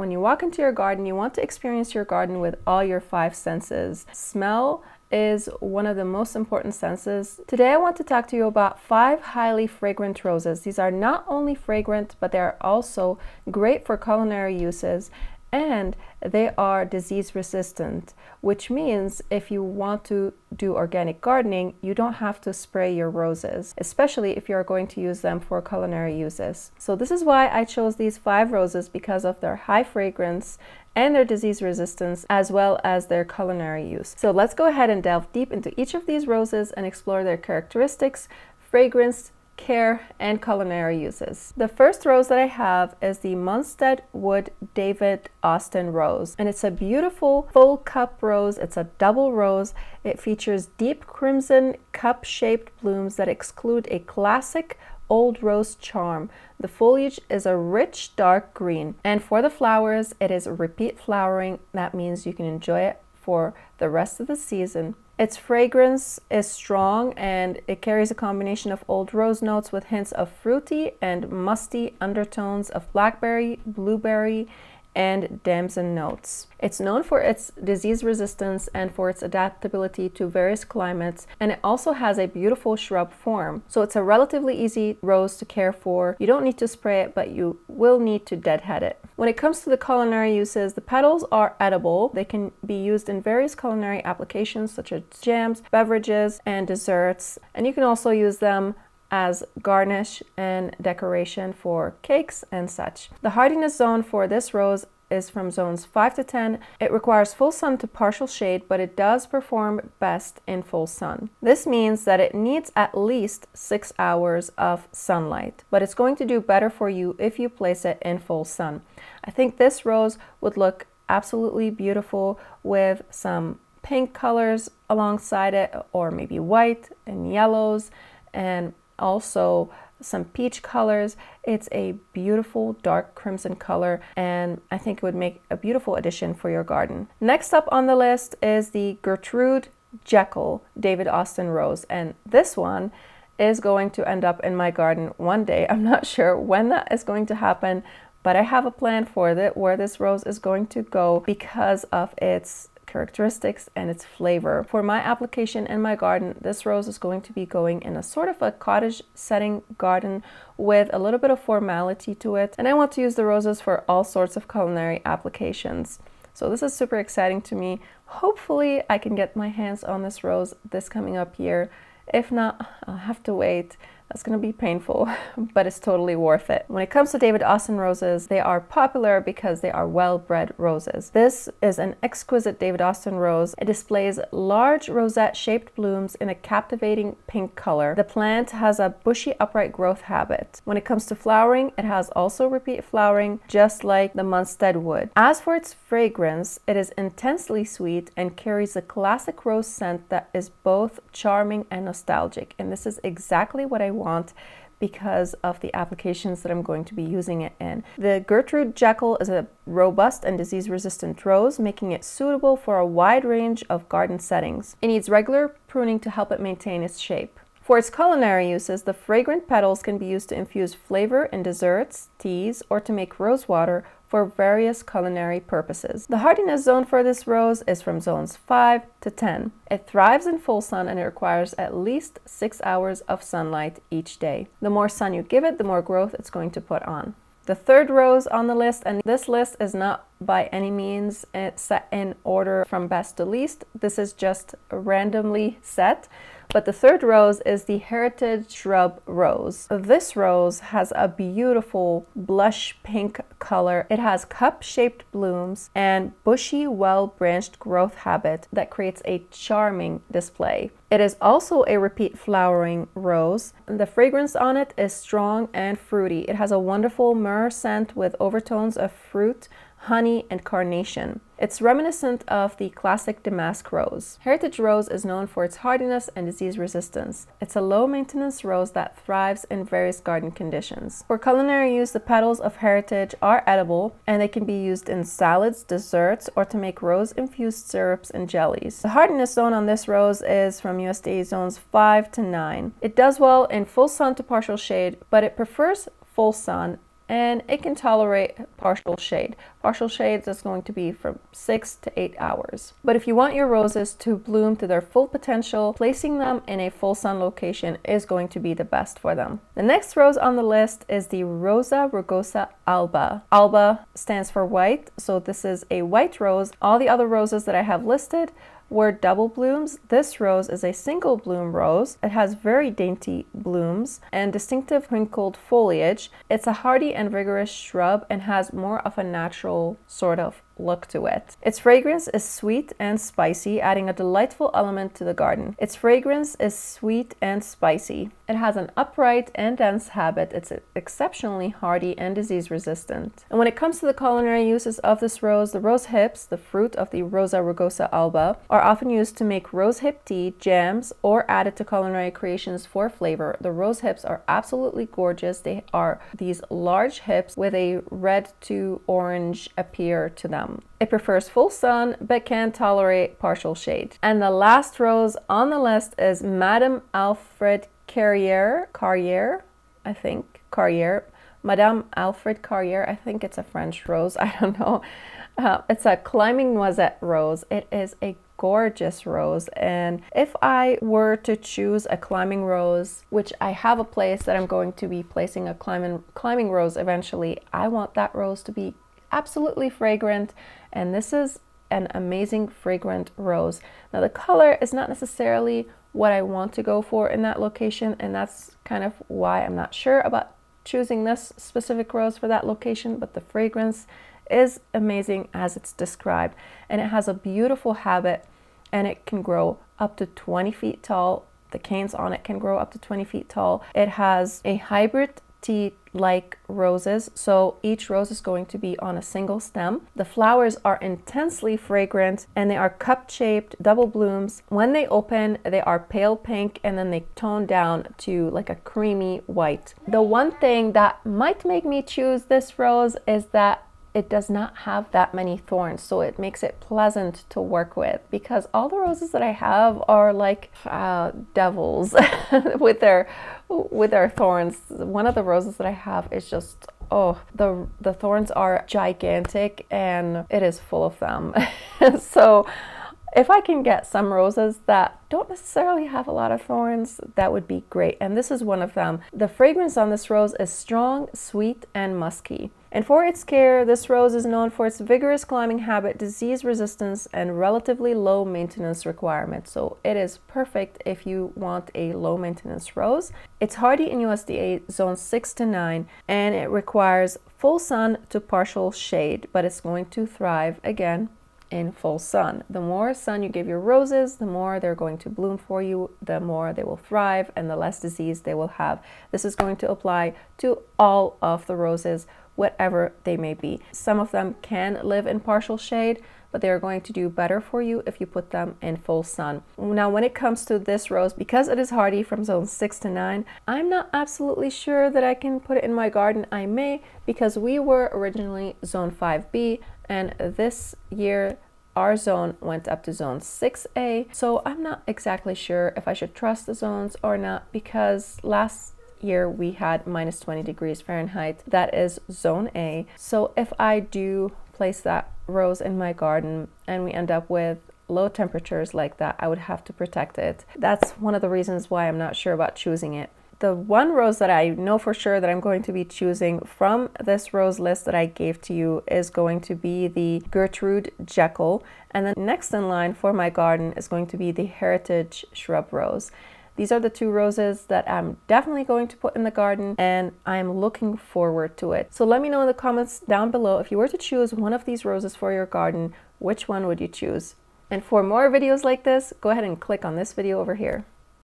when you walk into your garden, you want to experience your garden with all your 5 senses. Smell is one of the most important senses. Today I want to talk to you about 5 highly fragrant roses. These are not only fragrant, but they are also great for culinary uses, and they are disease resistant, which means if you want to do organic gardening, you don't have to spray your roses, especially if you're going to use them for culinary uses. So this is why I chose these 5 roses, because of their high fragrance and their disease resistance, as well as their culinary use. So let's go ahead and delve deep into each of these roses and explore their characteristics, fragrance, care, and culinary uses. The first rose that I have is the Munstead Wood David Austin Rose, and it's a beautiful full cup rose. It's a double rose. It features deep crimson cup-shaped blooms that exclude a classic old rose charm. The foliage is a rich dark green, and for the flowers, it is repeat flowering. That means you can enjoy it for the rest of the season. Its fragrance is strong, and it carries a combination of old rose notes with hints of fruity and musty undertones of blackberry, blueberry, and damson notes. It's known for its disease resistance and for its adaptability to various climates, and it also has a beautiful shrub form. So it's a relatively easy rose to care for. You don't need to spray it, but you will need to deadhead it. When it comes to the culinary uses, the petals are edible. They can be used in various culinary applications such as jams, beverages, and desserts, and you can also use them as garnish and decoration for cakes and such. The hardiness zone for this rose is from zones 5 to 10. It requires full sun to partial shade, but it does perform best in full sun. This means that it needs at least 6 hours of sunlight, but it's going to do better for you if you place it in full sun. I think this rose would look absolutely beautiful with some pink colors alongside it, or maybe white and yellows, and also some peach colors. It's a beautiful dark crimson color, and I think it would make a beautiful addition for your garden. Next up on the list is the Gertrude Jekyll David Austin Rose, and this one is going to end up in my garden one day. I'm not sure when that is going to happen, but I have a plan for that, where this rose is going to go because of its characteristics and its flavor. For my application in my garden, this rose is going to be going in a sort of a cottage setting garden with a little bit of formality to it, and I want to use the roses for all sorts of culinary applications. So this is super exciting to me. Hopefully I can get my hands on this rose this coming up year. If not, I'll have to wait. That's going to be painful, but it's totally worth it. When it comes to David Austin roses, they are popular because they are well-bred roses. This is an exquisite David Austin rose. It displays large rosette-shaped blooms in a captivating pink color. The plant has a bushy upright growth habit. When it comes to flowering, it has also repeat flowering, just like the Munstead Wood. As for its fragrance, it is intensely sweet and carries a classic rose scent that is both charming and nostalgic, and this is exactly what I want because of the applications that I'm going to be using it in. The Gertrude Jekyll is a robust and disease-resistant rose, making it suitable for a wide range of garden settings. It needs regular pruning to help it maintain its shape. For its culinary uses, the fragrant petals can be used to infuse flavor in desserts, teas, or to make rose water for various culinary purposes. The hardiness zone for this rose is from zones 5 to 10. It thrives in full sun, and it requires at least 6 hours of sunlight each day. The more sun you give it, the more growth it's going to put on. The third rose on the list, and this list is not by any means set in order from best to least. This is just randomly set. But the third rose is the Heritage Shrub Rose. This rose has a beautiful blush pink color. It has cup-shaped blooms and bushy, well-branched growth habit that creates a charming display. It is also a repeat flowering rose. The fragrance on it is strong and fruity. It has a wonderful myrrh scent with overtones of fruit, honey, and carnation. It's reminiscent of the classic damask rose. Heritage Rose is known for its hardiness and disease resistance. It's a low-maintenance rose that thrives in various garden conditions. For culinary use, the petals of Heritage are edible, and they can be used in salads, desserts, or to make rose-infused syrups and jellies. The hardiness zone on this rose is from USDA zones 5 to 9. It does well in full sun to partial shade, but it prefers full sun and it can tolerate partial shade. Partial shades is going to be from 6 to 8 hours. But if you want your roses to bloom to their full potential, placing them in a full sun location is going to be the best for them. The next rose on the list is the Rosa rugosa alba. Alba stands for white, so this is a white rose. All the other roses that I have listed were double blooms. This rose is a single bloom rose. It has very dainty blooms and distinctive wrinkled foliage. It's a hardy and vigorous shrub and has more of a natural sort of look to it. Its fragrance is sweet and spicy, adding a delightful element to the garden. Its fragrance is sweet and spicy. It has an upright and dense habit. It's exceptionally hardy and disease resistant. And when it comes to the culinary uses of this rose, the rose hips, the fruit of the Rosa rugosa alba, are often used to make rose hip tea, jams, or added to culinary creations for flavor. The rose hips are absolutely gorgeous. They are these large hips with a red to orange appear to them. It prefers full sun but can tolerate partial shade. And the last rose on the list is Madame Alfred Carrier. I think it's a French rose. I don't know. It's a climbing noisette rose. It is a gorgeous rose, and if I were to choose a climbing rose, which I have a place that I'm going to be placing a climbing rose eventually, I want that rose to be absolutely fragrant, and this is an amazing fragrant rose. Now the color is not necessarily what I want to go for in that location, and that's kind of why I'm not sure about choosing this specific rose for that location, but the fragrance is amazing as it's described, and it has a beautiful habit, and it can grow up to 20 feet tall. The canes on it can grow up to 20 feet tall. It has a hybrid tea-like roses, so each rose is going to be on a single stem. The flowers are intensely fragrant, and they are cup-shaped, double blooms. When they open, they are pale pink, and then they tone down to like a creamy white. The one thing that might make me choose this rose is that it does not have that many thorns, so it makes it pleasant to work with, because all the roses that I have are like devils with their thorns. One of the roses that I have is just, oh, the thorns are gigantic, and it is full of them. So if I can get some roses that don't necessarily have a lot of thorns, that would be great, and this is one of them. The fragrance on this rose is strong, sweet, and musky. And for its care, this rose is known for its vigorous climbing habit, disease resistance, and relatively low maintenance requirements. So it is perfect if you want a low maintenance rose. It's hardy in USDA zones 6 to 9, and it requires full sun to partial shade, but it's going to thrive again in full sun. The more sun you give your roses, the more they're going to bloom for you, the more they will thrive, and the less disease they will have. This is going to apply to all of the roses, whatever they may be. Some of them can live in partial shade, but they are going to do better for you if you put them in full sun. Now, when it comes to this rose, because it is hardy from zones 6 to 9, I'm not absolutely sure that I can put it in my garden. I may, because we were originally zone 5B, and this year our zone went up to zone 6A. So I'm not exactly sure if I should trust the zones or not, because last year we had minus 20 degrees Fahrenheit. That is zone A. So if I do place that rose in my garden and we end up with low temperatures like that, I would have to protect it. That's one of the reasons why I'm not sure about choosing it. The one rose that I know for sure that I'm going to be choosing from this rose list that I gave to you is going to be the Gertrude Jekyll, and then next in line for my garden is going to be the Heritage Shrub Rose. These are the two roses that I'm definitely going to put in the garden, and I'm looking forward to it. So let me know in the comments down below, if you were to choose one of these roses for your garden, which one would you choose? And for more videos like this, go ahead and click on this video over here.